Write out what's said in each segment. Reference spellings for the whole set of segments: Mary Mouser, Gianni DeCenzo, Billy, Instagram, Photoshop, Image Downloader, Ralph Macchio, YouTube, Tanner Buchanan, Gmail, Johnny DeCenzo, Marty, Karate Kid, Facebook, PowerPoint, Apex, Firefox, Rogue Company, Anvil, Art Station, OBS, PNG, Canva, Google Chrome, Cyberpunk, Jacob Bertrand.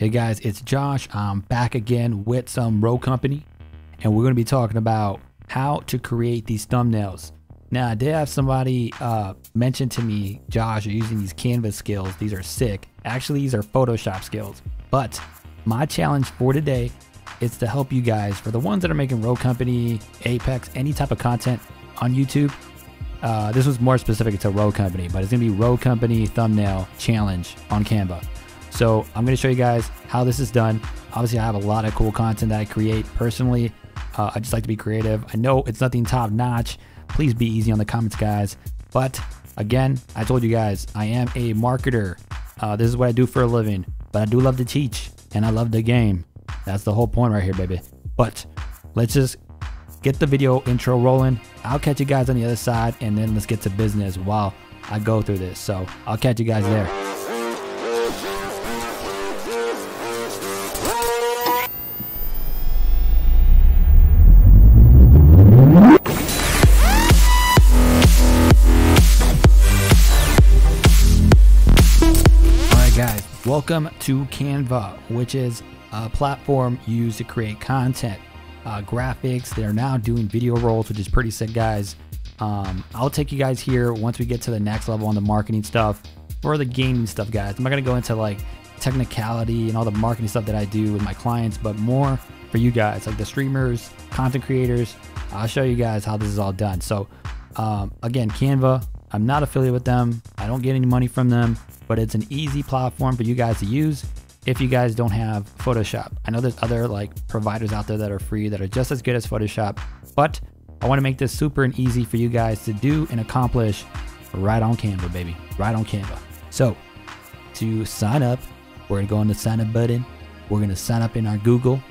Hey guys, it's Josh. I'm back again with some Rogue Company, and we're going to be talking about how to create these thumbnails. Now, I did have somebody mention to me, Josh, you're using these Canva skills. These are sick. Actually, these are Photoshop skills. But my challenge for today is to help you guys for the ones that are making Rogue Company, Apex, any type of content on YouTube. This was more specific to Rogue Company, but it's going to be Rogue Company thumbnail challenge on Canva. So I'm going to show you guys how this is done. Obviously, I have a lot of cool content that I create personally. I just like to be creative. I know it's nothing top notch. Please be easy on the comments, guys. But again, I told you guys, I am a marketer. This is what I do for a living, but I do love to teach and I love the game. That's the whole point right here, baby. But let's just get the video intro rolling. I'll catch you guys on the other side, and then let's get to business while I go through this. So I'll catch you guys there. Welcome to Canva, which is a platform used to create content, graphics. They're now doing video rolls, which is pretty sick, guys. I'll take you guys here once we get to the next level on the marketing stuff or the gaming stuff, guys. I'm not going to go into like technicality and all the marketing stuff that I do with my clients, but more for you guys, like the streamers, content creators. I'll show you guys how this is all done. So again, Canva, I'm not affiliated with them. I don't get any money from them, but it's an easy platform for you guys to use if you guys don't have Photoshop. I know there's other like providers out there that are free that are just as good as Photoshop, but I want to make this super and easy for you guys to do and accomplish right on Canva, baby, right on Canva. So to sign up, we're going to go on the sign up button. We're going to sign up in our Google.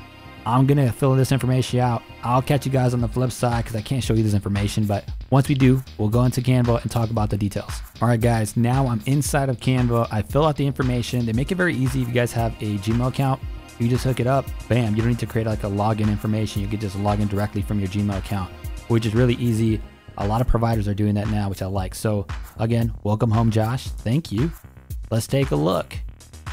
I'm going to fill this information out. I'll catch you guys on the flip side because I can't show you this information, but once we do, we'll go into Canva and talk about the details. All right, guys, now I'm inside of Canva. I fill out the information. They make it very easy. If you guys have a Gmail account, you just hook it up, bam. You don't need to create like a login information. You can just log in directly from your Gmail account, which is really easy. A lot of providers are doing that now, which I like. So again, welcome home, Josh. Thank you. Let's take a look.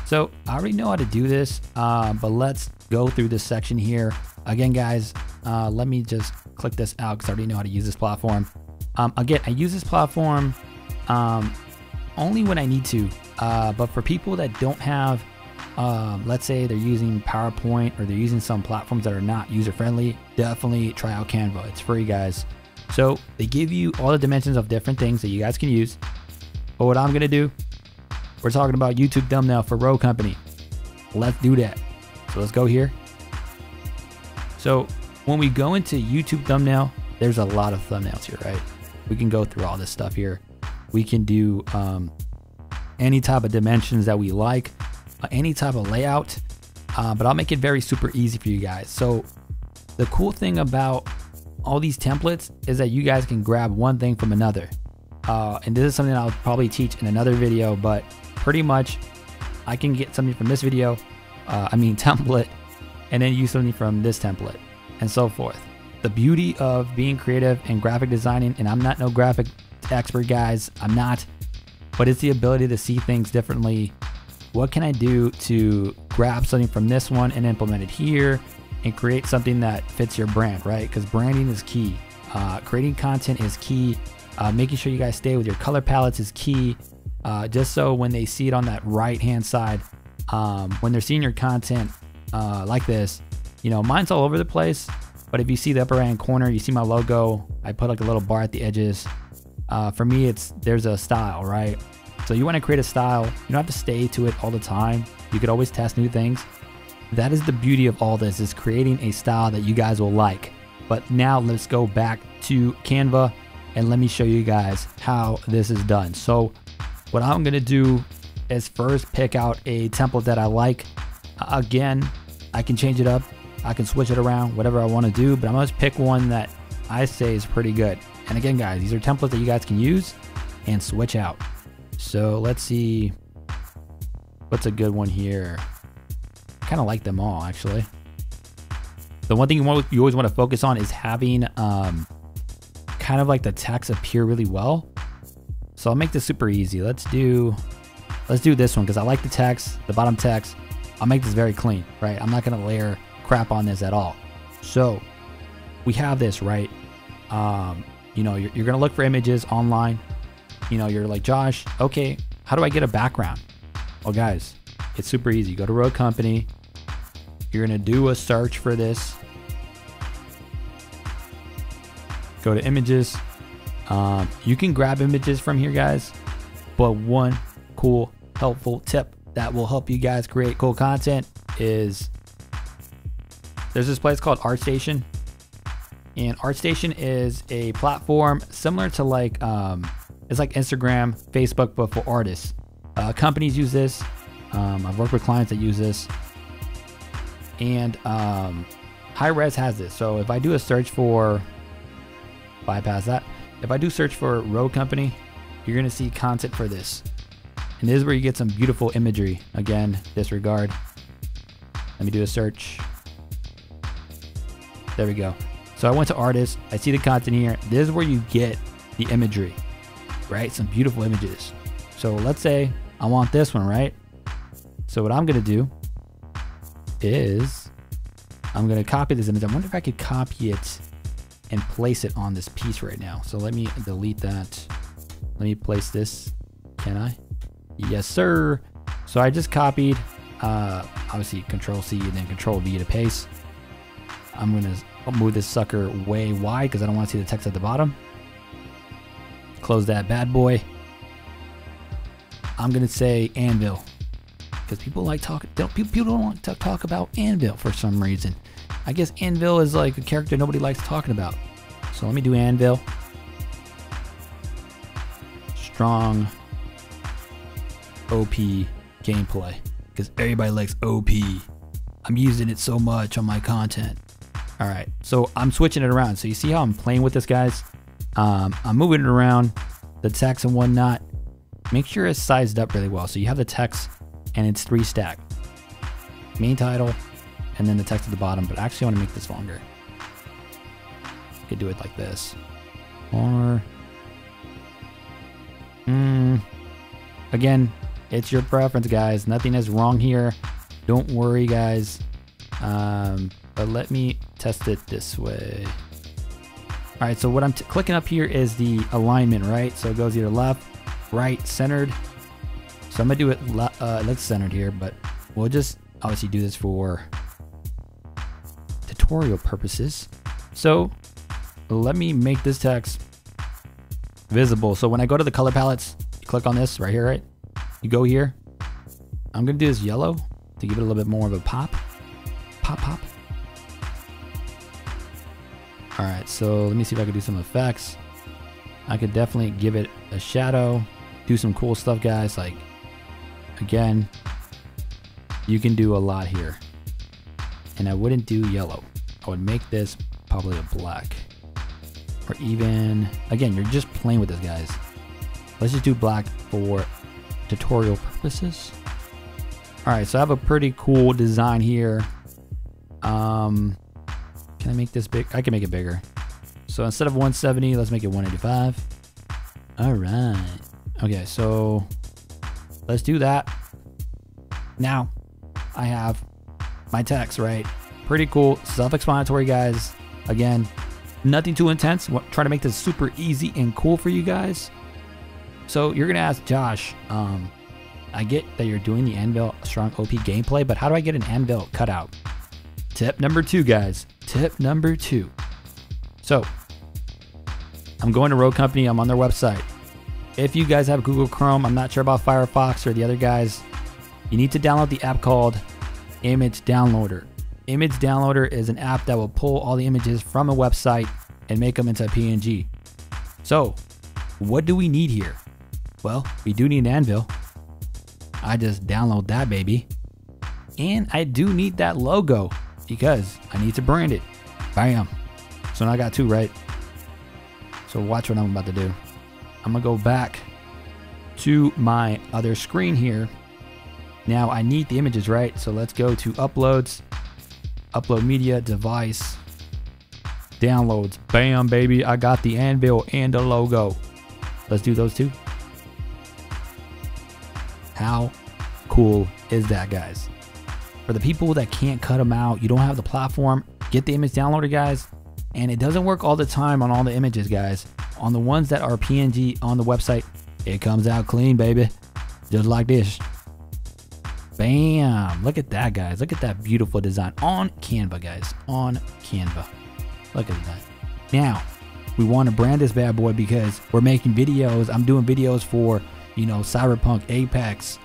So I already know how to do this, but let's go through this section here. Again, guys, let me just click this out because I already know how to use this platform. Again, I use this platform only when I need to, but for people that don't have, let's say they're using PowerPoint or they're using some platforms that are not user-friendly, definitely try out Canva. It's free, guys. So they give you all the dimensions of different things that you guys can use. But what I'm gonna do, we're talking about YouTube thumbnail for Rogue Company. Let's do that. So let's go here. So when we go into YouTube thumbnail, there's a lot of thumbnails here, right? We can go through all this stuff here. We can do any type of dimensions that we like, any type of layout, but I'll make it very super easy for you guys. So the cool thing about all these templates is that you guys can grab one thing from another. And this is something I'll probably teach in another video, but pretty much I can get something from this video, template, and then use something from this template and so forth. The beauty of being creative and graphic designing, and I'm not no graphic expert, guys, I'm not, but it's the ability to see things differently. What can I do to grab something from this one and implement it here and create something that fits your brand, right? Because branding is key. Creating content is key. Making sure you guys stay with your color palettes is key, just so when they see it on that right hand side, when they're seeing your content like this, you know, mine's all over the place, but if you see the upper right hand corner, you see my logo, I put like a little bar at the edges. For me, there's a style, right? So you want to create a style. You don't have to stay to it all the time. You could always test new things. That is the beauty of all this, is creating a style that you guys will like. But now let's go back to Canva. And let me show you guys how this is done. So what I'm gonna do is first pick out a template that I like. Again, I can change it up, I can switch it around, whatever I wanna do, but I'm gonna pick one that I say is pretty good. And again, guys, these are templates that you guys can use and switch out. So let's see, what's a good one here? I kinda like them all, actually. The one thing you always wanna focus on is having, kind of like the text appear really well. So I'll make this super easy. Let's do this one because I like the text, the bottom text. I'll make this very clean, right? I'm not gonna layer crap on this at all. So we have this, right? You know, you're gonna look for images online. You know, you're like, Josh, okay, how do I get a background? Well, guys, it's super easy. Go to Rogue Company. You're gonna do a search for this. Go to images. You can grab images from here, guys. But one cool, helpful tip that will help you guys create cool content is there's this place called Art Station. And Art Station is a platform similar to like, it's like Instagram, Facebook, but for artists. Companies use this. I've worked with clients that use this. And High Res has this. So if I do a search for, bypass that. If I do search for Rogue Company, you're gonna see content for this. And this is where you get some beautiful imagery. Again, disregard. Let me do a search. There we go. So I went to artists, I see the content here. This is where you get the imagery, right? Some beautiful images. So let's say I want this one, right? So what I'm gonna do is I'm gonna copy this image. I wonder if I could copy it and place it on this piece right now. So let me delete that. Let me place this. Can I? Yes, sir. So I just copied, obviously Control C and then Control V to paste. I'm gonna move this sucker way wide because I don't want to see the text at the bottom. Close that bad boy. I'm gonna say Anvil because people like talking. People don't want to talk about Anvil for some reason. I guess Anvil is like a character nobody likes talking about. So let me do Anvil. Strong OP gameplay because everybody likes OP. I'm using it so much on my content. All right, so I'm switching it around. So you see how I'm playing with this, guys? I'm moving it around, the text and whatnot. Make sure it's sized up really well. So you have the text and it's 3 stack. Main title, and then the text at the bottom, but I actually want to make this longer. I could do it like this. Or, again, it's your preference, guys. Nothing is wrong here. Don't worry, guys. But let me test it this way. All right, so what I'm clicking up here is the alignment, right? So it goes either left, right, centered. So I'm gonna do it, let's centered here, but we'll just obviously do this for tutorial purposes. So let me make this text visible. So when I go to the color palettes, you click on this right here, right? You go here. I'm gonna do this yellow to give it a little bit more of a pop. Pop, pop. All right, so let me see if I can do some effects. I could definitely give it a shadow, do some cool stuff, guys. Like, again, you can do a lot here. And I wouldn't do yellow. I would make this probably a black. Or even, again, you're just playing with this, guys. Let's just do black for tutorial purposes. All right, so I have a pretty cool design here. Can I make this big? I can make it bigger. So instead of 170, let's make it 185. All right. Okay, so let's do that. Now I have my text, right? Pretty cool, self-explanatory, guys. Again, nothing too intense. Try to make this super easy and cool for you guys. So you're gonna ask, Josh, I get that you're doing the Anvil strong OP gameplay, but how do I get an Anvil cutout? Tip number 2, guys. Tip number 2. So I'm going to Rogue Company. I'm on their website. If you guys have Google Chrome, I'm not sure about Firefox or the other guys, you need to download the app called Image Downloader. Image Downloader is an app that will pull all the images from a website and make them into a PNG. So what do we need here? Well, we do need an Anvil. I just download that baby. And I do need that logo because I need to brand it. Bam. So now I got 2, right? So watch what I'm about to do. I'm gonna go back to my other screen here. Now I need the images, right? So let's go to uploads, upload media, device, downloads. Bam, baby, I got the Anvil and the logo. Let's do those 2. How cool is that, guys? For the people that can't cut them out, you don't have the platform, get the image downloader, guys. And it doesn't work all the time on all the images, guys. On the ones that are PNG on the website, it comes out clean, baby. Just like this. Bam. Look at that, guys. Look at that beautiful design on Canva, guys. On Canva. Look at that. Now, we want to brand this bad boy because we're making videos. I'm doing videos for, you know, Cyberpunk, Apex.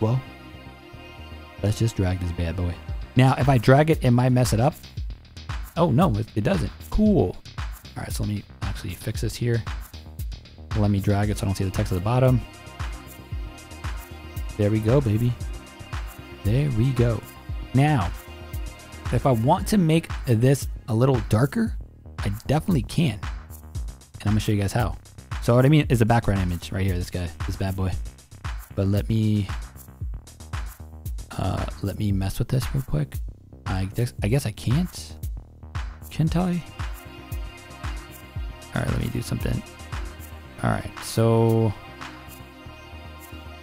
Well, let's just drag this bad boy. Now, if I drag it, it might mess it up. Oh, no, it doesn't. Cool. All right, so let me actually fix this here. Let me drag it so I don't see the text at the bottom. There we go, baby. There we go. Now, if I want to make this a little darker, I definitely can. And I'm gonna show you guys how. So what I mean is the background image right here, this guy, this bad boy. But let me mess with this real quick. I guess I can't. Can't I? All right, let me do something. All right, so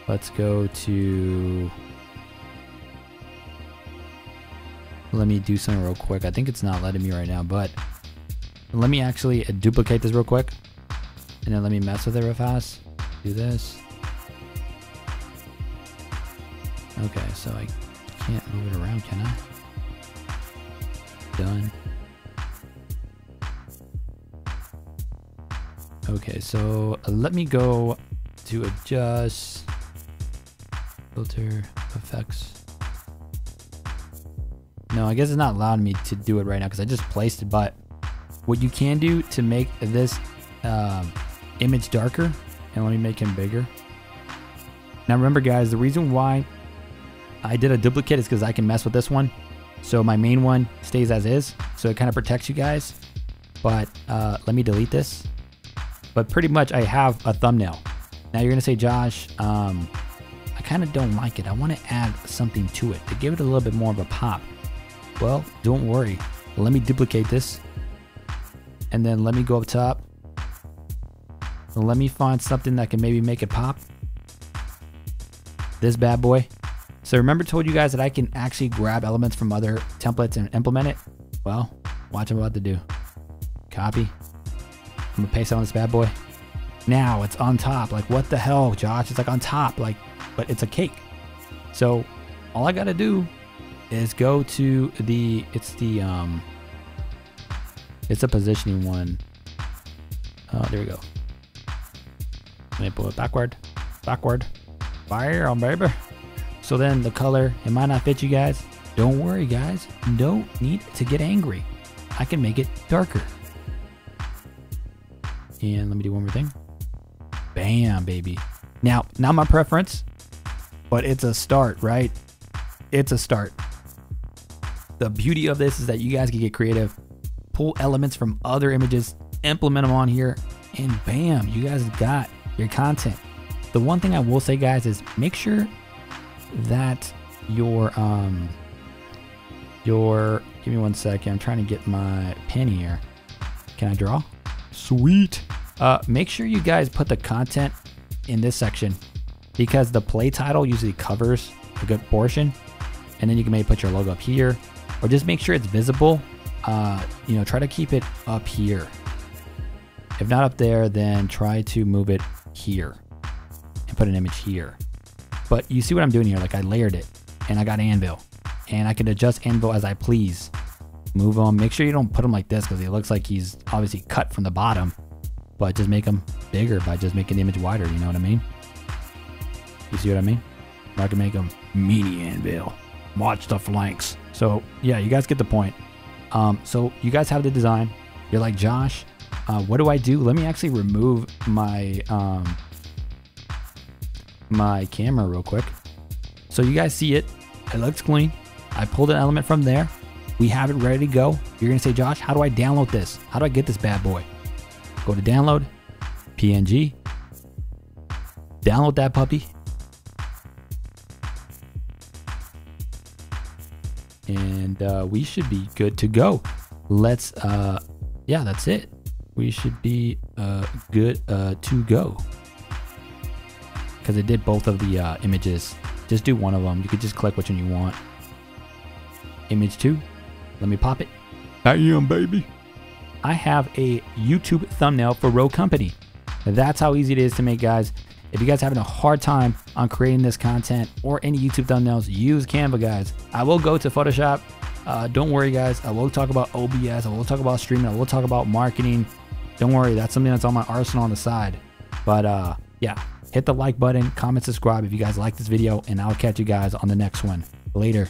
let's go to, let me do something real quick. I think it's not letting me right now, but let me actually duplicate this real quick. And then let me mess with it real fast. Do this. Okay, so I can't move it around, can I? Done. Okay, so let me go to adjust, filter, effects. No, I guess it's not allowing me to do it right now because I just placed it, but what you can do to make this image darker, and let me make him bigger. Now remember guys, the reason why I did a duplicate is because I can mess with this one. So my main one stays as is, so it kind of protects you guys. But let me delete this. But pretty much I have a thumbnail. Now you're gonna say, Josh, I kind of don't like it. I want to add something to it to give it a little bit more of a pop. Well, don't worry. Let me duplicate this. And then let me go up top. Let me find something that can maybe make it pop. This bad boy. So remember I told you guys that I can actually grab elements from other templates and implement it? Well, watch what I'm about to do. Copy. I'm gonna paste on this bad boy. Now it's on top. Like what the hell, Josh? It's like on top, like, but it's a cake. So all I gotta do is go to the, it's a positioning one. Oh, there we go. Let me pull it backward, backward. Fire on, baby. So then the color, it might not fit you guys. Don't worry, guys. No need to get angry. I can make it darker. And let me do one more thing. Bam, baby. Now, not my preference, but it's a start, right? It's a start. The beauty of this is that you guys can get creative. Pull elements from other images, implement them on here, and bam, you guys got your content. The one thing I will say, guys, is make sure that your give me one second. I'm trying to get my pen here. Can I draw? Sweet. Make sure you guys put the content in this section because the play title usually covers a good portion, and then you can maybe put your logo up here, or just make sure it's visible. You know, try to keep it up here. If not up there, then try to move it here and put an image here. But you see what I'm doing here? Like I layered it and I got Anvil and I can adjust Anvil as I please. Move them. Make sure you don't put him like this because it looks like he's obviously cut from the bottom, but just make him bigger by just making the image wider. You know what I mean? You see what I mean? I can make him meaty Anvil. Watch the flanks. So yeah, you guys get the point. So you guys have the design. You're like, Josh, what do I do? Let me actually remove my my camera real quick. So you guys see it. It looks clean. I pulled an element from there. We have it ready to go. You're gonna say, Josh, how do I download this? How do I get this bad boy? Go to download, PNG. Download that puppy. And we should be good to go. Let's yeah, that's it. We should be good to go because it did both of the images. Just do one of them. You could just click which one you want. Image 2. Let me pop it. I am, baby. I have a YouTube thumbnail for Rogue Company. That's how easy it is to make, guys. If you guys are having a hard time on creating this content or any YouTube thumbnails, use Canva, guys. I will go to Photoshop. Don't worry, guys. I will talk about OBS. I will talk about streaming. I will talk about marketing. Don't worry. That's something that's on my arsenal on the side. But yeah, hit the like button, comment, subscribe if you guys like this video, and I'll catch you guys on the next one. Later.